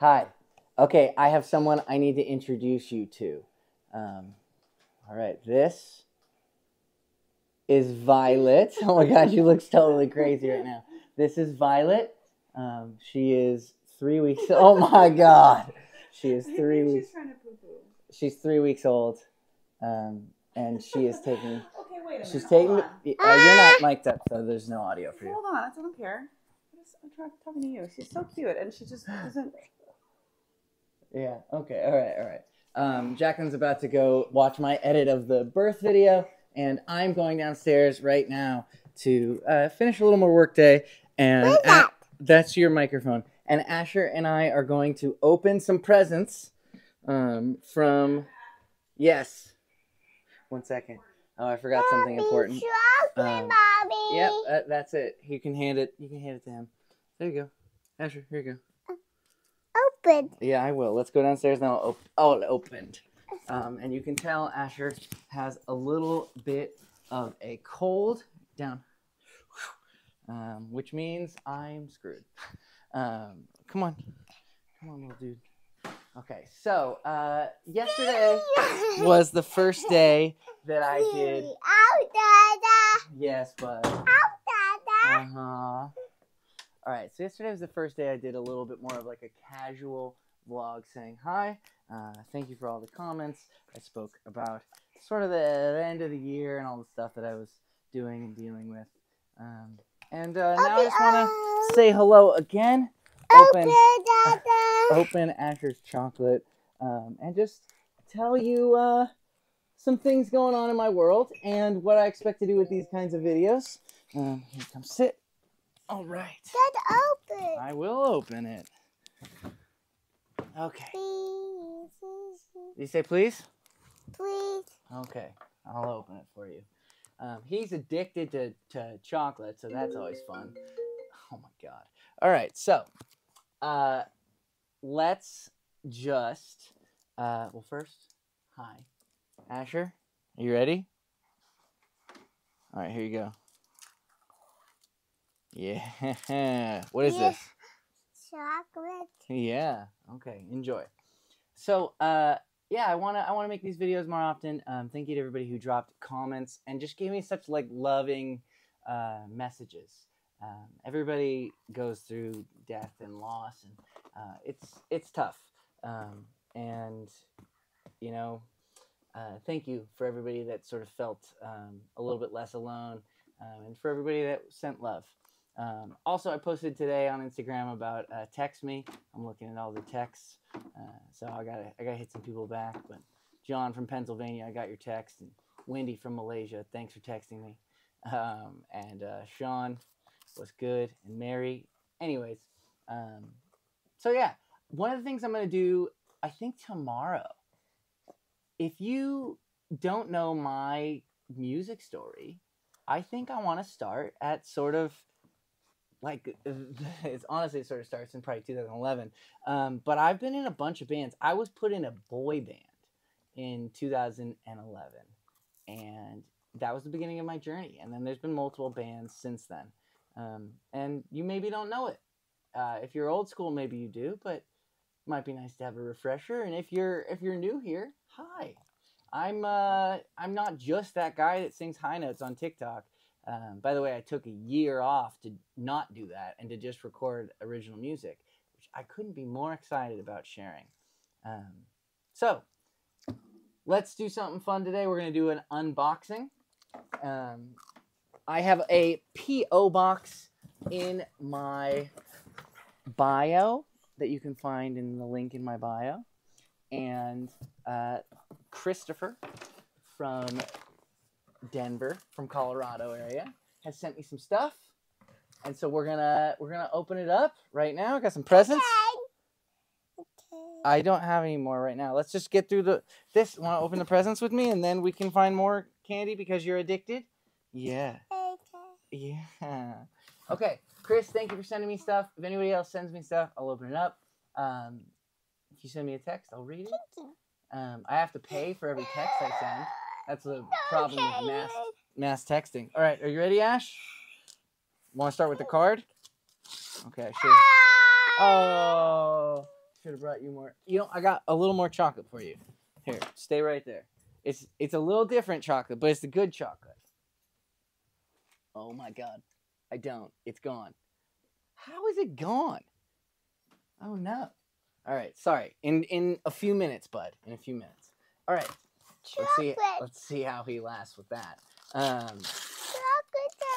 Hi. Okay, I have someone I need to introduce you to. All right, this is Violet. Oh my gosh, she looks totally crazy right now. This is Violet. She is 3 weeks. Oh my god, she is three weeks. She's trying to poo poo. She's 3 weeks old, and she is taking. Okay, wait a minute. She's taking. You're not mic'd up, so there's no audio for you. Hold on, I don't care. I'm talking to you. She's so cute, and she just doesn't. Yeah. Okay. All right. All right. Jaclyn's about to go watch my edit of the birth video, and I'm going downstairs right now to finish a little more work day. And what's that? That's your microphone. And Asher and I are going to open some presents from... Yes. 1 second. Oh, I forgot something important. Mommy. Yep, that's it. You can hand it. You can hand it to him. There you go, Asher. Here you go. Open. Yeah, I will. Let's go downstairs and I'll open. Oh, it opened. And you can tell Asher has a little bit of a cold down, which means I'm screwed. Come on. Come on, little dude. Okay, so yesterday was the first day that I did. Yes, but. All right, so yesterday was the first day I did a little bit more of like a casual vlog saying hi. Thank you for all the comments. I spoke about sort of the end of the year and all the stuff that I was doing and dealing with. Now I just want to say hello again. Open Asher's chocolate and just tell you some things going on in my world and what I expect to do with these kinds of videos. Here, come sit. All right. Dad, open. I will open it. Okay. Please. Did you say please? Please. Okay, I'll open it for you. He's addicted to chocolate, so that's always fun. Oh my god. All right, so let's just, well, first, hi. Asher, are you ready? All right, here you go. Yeah. What is this? Chocolate. Yeah. Okay, enjoy. So, yeah, I wanna make these videos more often. Thank you to everybody who dropped comments and just gave me such, like, loving messages. Everybody goes through death and loss, and it's tough. And, you know, thank you for everybody that sort of felt a little bit less alone, and for everybody that sent love. Also, I posted today on Instagram about text me. I'm looking at all the texts, so I gotta hit some people back. But John from Pennsylvania, I got your text, and Wendy from Malaysia, thanks for texting me, and Sean. What's good, and Mary. Anyways, so yeah, one of the things I'm going to do, I think tomorrow, if you don't know my music story, I think I want to start at sort of, like, it's honestly sort of starts in probably 2011, but I've been in a bunch of bands. I was put in a boy band in 2011, and that was the beginning of my journey, and then there's been multiple bands since then. And you maybe don't know it. If you're old school, maybe you do, but it might be nice to have a refresher. And if you're new here, hi. I'm not just that guy that sings high notes on TikTok. By the way, I took a year off to not do that and to just record original music, which I couldn't be more excited about sharing. So let's do something fun today. We're going to do an unboxing. I have a P.O. box in my bio that you can find in the link in my bio. And Christopher from Denver, from Colorado area, has sent me some stuff. And so we're gonna open it up right now. I got some presents. Okay. Okay. I don't have any more right now. Let's just get through this. Want to open the presents with me, and then we can find more candy because you're addicted. Yeah. Okay. Yeah. Okay, Chris, thank you for sending me stuff. If anybody else sends me stuff, I'll open it up. If you send me a text, I'll read it. Thank you. I have to pay for every text I send. That's the problem with mass texting. All right, are you ready, Ash? Want to start with the card? Okay. Sure. Oh, should have brought you more. You know, I got a little more chocolate for you. Here, stay right there. It's a little different chocolate, but it's the good chocolate. Oh my God. I don't. It's gone. How is it gone? Oh no. All right. Sorry. In a few minutes, bud. In a few minutes. All right. Chocolate. Let's see how he lasts with that.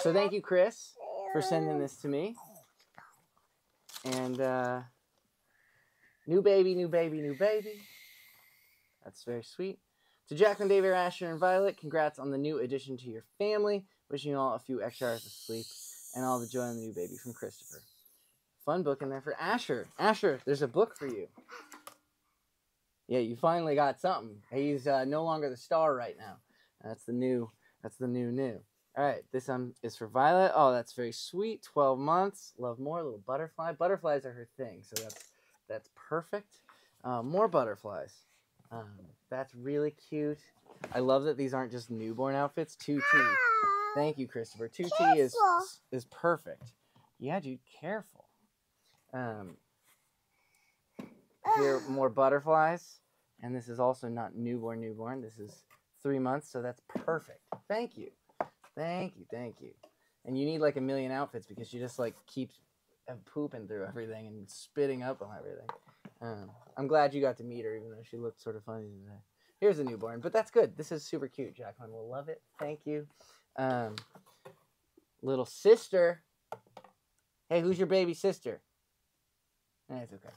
So thank you, Chris, for sending this to me. And new baby, new baby, new baby. That's very sweet. To Jaclyn, David, Asher, and Violet, congrats on the new addition to your family. Wishing you all a few extra hours of sleep and all the joy on the new baby from Christopher. Fun book in there for Asher. Asher, there's a book for you. Yeah, you finally got something. He's no longer the star right now. That's the new. All right, this one is for Violet. Oh, that's very sweet. 12 months. Love more. Little butterfly. Butterflies are her thing, so that's perfect. More butterflies. That's really cute. I love that these aren't just newborn outfits. 2T. Thank you, Christopher. 2T is perfect. Yeah, dude, careful. Here, more butterflies. And this is also not newborn. This is 3 months, so that's perfect. Thank you. Thank you. And you need like a million outfits because you just like keep pooping through everything and spitting up on everything. I'm glad you got to meet her, even though she looked sort of funny today. Here's a newborn, but that's good. This is super cute. Jaclyn will love it. Thank you. Little sister. Hey, who's your baby sister? It's okay.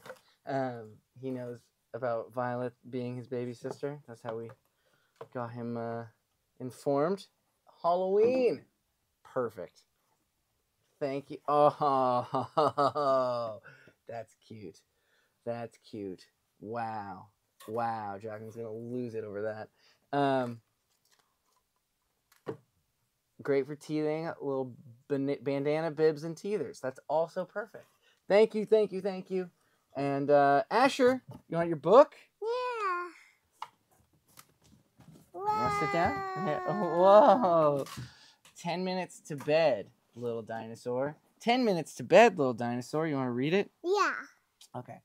He knows about Violet being his baby sister. That's how we got him informed. Halloween. Perfect. Thank you. Oh, that's cute. That's cute. Wow. Jaclyn's going to lose it over that. Great for teething. Little bandana, bibs, and teethers. That's also perfect. Thank you. And Asher, you want your book? Yeah. Wow. You want to sit down? Yeah. Whoa. 10 minutes to bed, little dinosaur. 10 minutes to bed, little dinosaur. You want to read it? Yeah. Okay.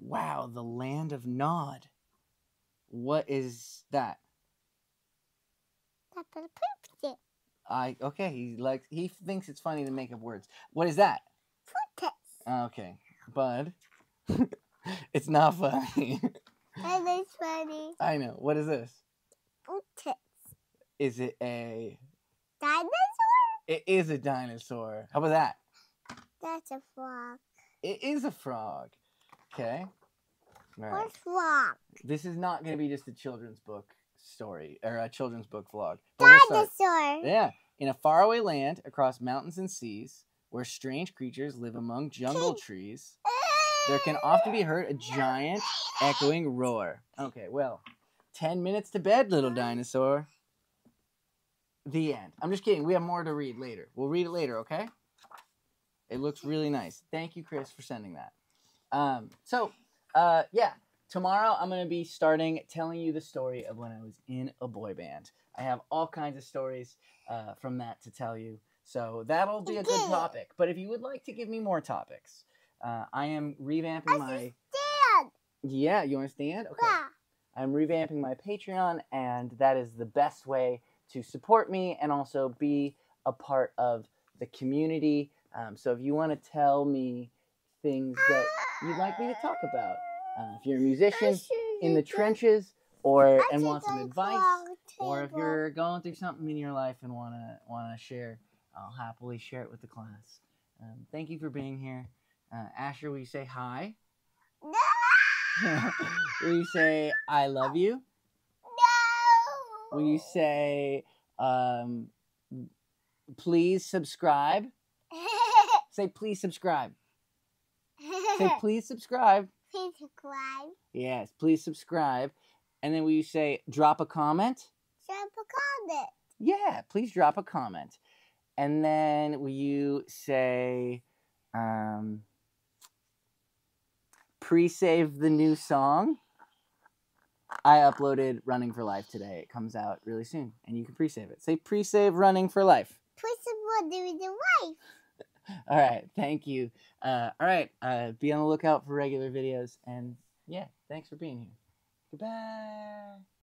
Wow, the land of Nod. What is that? Papa pooped it. He thinks it's funny to make up words. What is that? Okay, bud. It's not funny. It is funny. I know. What is this? Tits. Is it a dinosaur? It is a dinosaur. How about that? That's a frog. It is a frog. Okay. All right. What frog? This is not going to be just a children's book story or a children's book vlog. Dinosaur. Yeah. In a faraway land across mountains and seas, where strange creatures live among jungle trees, there can often be heard a giant echoing roar. Okay, well, 10 minutes to bed, little dinosaur. The end. I'm just kidding. We have more to read later. We'll read it later, okay? It looks really nice. Thank you, Chris, for sending that. Yeah, tomorrow I'm going to be telling you the story of when I was in a boy band. I have all kinds of stories from that to tell you. So that'll be a good topic. But if you would like to give me more topics, I am revamping my... Stand. Yeah, you want to stand? Okay. Yeah. I'm revamping my Patreon, and that is the best way to support me and also be a part of the community. So if you want to tell me things that you'd like me to talk about, if you're a musician in the trenches and want some advice, or if you're going through something in your life and want to share... I'll happily share it with the class. Thank you for being here. Asher, will you say hi? No! Will you say, I love you? No! Will you say, please subscribe? Say, please subscribe. Say, please subscribe. Please subscribe. Yes, please subscribe. And then will you say, drop a comment? Drop a comment. Yeah, please drop a comment. And then will you say, pre-save the new song? I uploaded Running for Life today. It comes out really soon, and you can pre-save it. Say, pre-save Running for Life. Pre-save Running for Life. All right. Thank you. All right. Be on the lookout for regular videos. And yeah, thanks for being here. Goodbye.